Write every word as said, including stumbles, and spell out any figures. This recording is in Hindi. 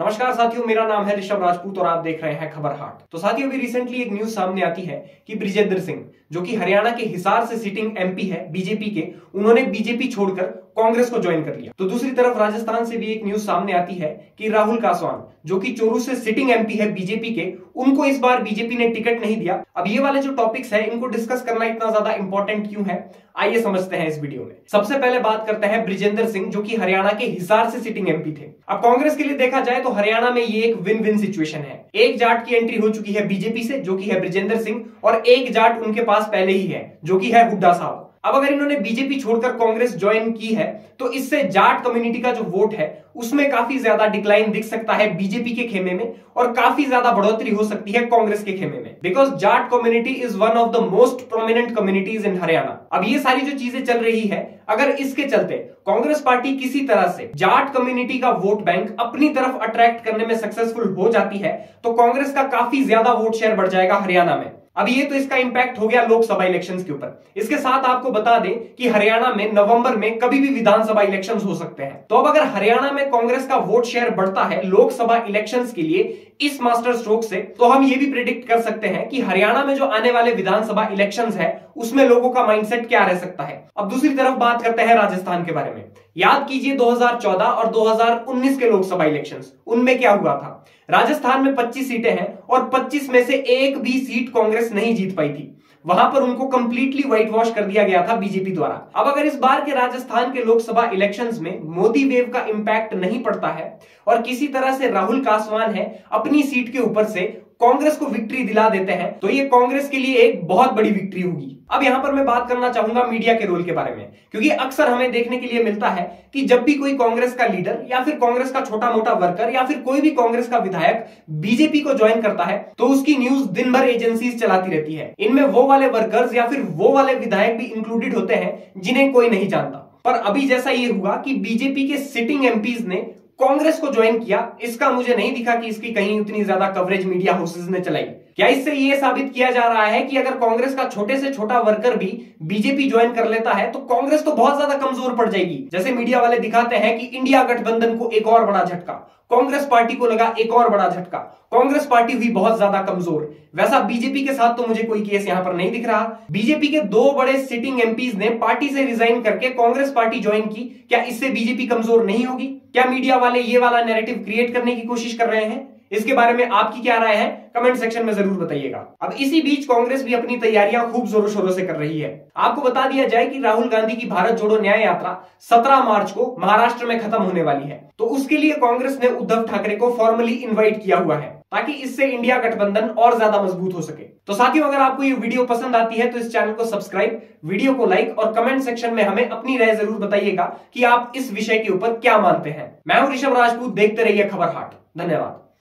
नमस्कार साथियों, मेरा नाम है ऋषभ राजपूत और आप देख रहे हैं खबर हार्ट। तो साथियों, अभी रिसेंटली एक न्यूज सामने आती है कि बृजेंद्र सिंह, जो कि हरियाणा के हिसार से सिटिंग एमपी है बीजेपी के, उन्होंने बीजेपी छोड़कर कांग्रेस को ज्वाइन कर लिया। तो दूसरी तरफ राजस्थान से भी एक न्यूज सामने आती है कि राहुल कासवान, जो कि चोरू से सिटिंग एमपी है बीजेपी के, उनको इस बार बीजेपी ने टिकट नहीं दिया। अब ये वाले जो टॉपिक्स है, इनको डिस्कस करना इतना ज्यादा इंपॉर्टेंट क्यों है, आइए समझते हैं इस वीडियो में। सबसे पहले बात करते हैं बृजेंद्र सिंह, जो कि हरियाणा के हिसार से सिटिंग एमपी थे। अब कांग्रेस के लिए देखा जाए तो हरियाणा में ये एक विन विन सिचुएशन है। एक जाट की एंट्री हो चुकी है बीजेपी से, जो की है बृजेंद्र सिंह, और एक जाट उनके पास पहले ही है, जो की है हुड्डा साहब। अब अगर इन्होंने बीजेपी छोड़कर कांग्रेस ज्वाइन की है तो इससे जाट कम्युनिटी का जो वोट है उसमें काफी ज्यादा डिक्लाइन दिख सकता है बीजेपी के खेमे में, और काफी ज्यादा बढ़ोतरी हो सकती है कांग्रेस के खेमे में, because Jat community is one of the most prominent communities in Haryana. अब ये सारी जो चीजें चल रही है, अगर इसके चलते कांग्रेस पार्टी किसी तरह से जाट कम्युनिटी का वोट बैंक अपनी तरफ अट्रैक्ट करने में सक्सेसफुल हो जाती है तो कांग्रेस का काफी ज्यादा वोट शेयर बढ़ जाएगा हरियाणा में। अब ये तो इसका इंपैक्ट हो गया लोकसभा इलेक्शंस के ऊपर। इसके साथ आपको बता दें कि हरियाणा में नवंबर में कभी भी विधानसभा इलेक्शंस हो सकते हैं। तो अब अगर हरियाणा में कांग्रेस का वोट शेयर बढ़ता है लोकसभा इलेक्शंस के लिए इस मास्टर स्ट्रोक से, तो हम ये भी प्रेडिक्ट कर सकते हैं कि हरियाणा में जो आने वाले विधानसभा इलेक्शंस है उसमें लोगों का माइंडसेट क्या रह सकता है। अब दूसरी तरफ बात करते हैं राजस्थान के बारे में। याद कीजिए दो हज़ार चौदह और दो हज़ार उन्नीस के लोकसभा इलेक्शंस, उनमें क्या हुआ था। राजस्थान में पच्चीस सीटें हैं और पच्चीस में से एक भी सीट कांग्रेस नहीं जीत पाई थी। वहां पर उनको कंप्लीटली व्हाइट वॉश कर दिया गया था बीजेपी द्वारा। अब अगर इस बार के राजस्थान के लोकसभा इलेक्शंस में मोदी वेव का इंपैक्ट नहीं पड़ता है और किसी तरह से राहुल कासवान है अपनी सीट के ऊपर से कांग्रेस को विक्ट्री दिला देते हैं, तो ये कांग्रेस के लिए एक बहुत बड़ी विक्ट्री होगी। अब यहां पर मैं बात करना चाहूंगा मीडिया के रोल के बारे में, क्योंकि अक्सर हमें देखने के लिए मिलता है कि जब भी कोई कांग्रेस का लीडर या फिर कांग्रेस का छोटा मोटा वर्कर या फिर कोई भी कांग्रेस का विधायक बीजेपी को ज्वाइन करता है तो उसकी न्यूज दिन भर एजेंसीज चलाती रहती है। इनमें वो वाले वर्कर्स या फिर वो वाले विधायक भी इंक्लूडेड होते हैं जिन्हें कोई नहीं जानता। पर अभी जैसा ये हुआ कि बीजेपी के सिटिंग एमपीज ने कांग्रेस को ज्वाइन किया, इसका मुझे नहीं दिखा कि इसकी कहीं उतनी ज्यादा कवरेज मीडिया हाउसेस ने चलाई। क्या इससे यह साबित किया जा रहा है कि अगर कांग्रेस का छोटे से छोटा वर्कर भी बीजेपी ज्वाइन कर लेता है तो कांग्रेस तो बहुत ज्यादा कमजोर पड़ जाएगी। जैसे मीडिया वाले दिखाते हैं कि इंडिया गठबंधन को एक और बड़ा झटका, कांग्रेस पार्टी को लगा एक और बड़ा झटका, कांग्रेस पार्टी हुई बहुत ज्यादा कमजोर। वैसा बीजेपी के साथ तो मुझे कोई केस यहां पर नहीं दिख रहा। बीजेपी के दो बड़े सिटिंग एमपीज ने पार्टी से रिजाइन करके कांग्रेस पार्टी ज्वाइन की, क्या इससे बीजेपी कमजोर नहीं होगी? क्या मीडिया वाले ये वाला नैरेटिव क्रिएट करने की कोशिश कर रहे हैं? इसके बारे में आपकी क्या राय है, कमेंट सेक्शन में जरूर बताइएगा। अब इसी बीच कांग्रेस भी अपनी तैयारियां खूब जोरों शोरों से कर रही है। आपको बता दिया जाए कि राहुल गांधी की भारत जोड़ो न्याय यात्रा सत्रह मार्च को महाराष्ट्र में खत्म होने वाली है, तो उसके लिए कांग्रेस ने उद्धव ठाकरे को फॉर्मली इन्वाइट किया हुआ है ताकि इससे इंडिया गठबंधन और ज्यादा मजबूत हो सके। तो साथियों, अगर आपको ये वीडियो पसंद आती है तो इस चैनल को सब्सक्राइब, वीडियो को लाइक और कमेंट सेक्शन में हमें अपनी राय जरूर बताइएगा कि आप इस विषय के ऊपर क्या मानते हैं। मैं हूं ऋषभ राजपूत, देखते रहिए खबर हार्ट। धन्यवाद।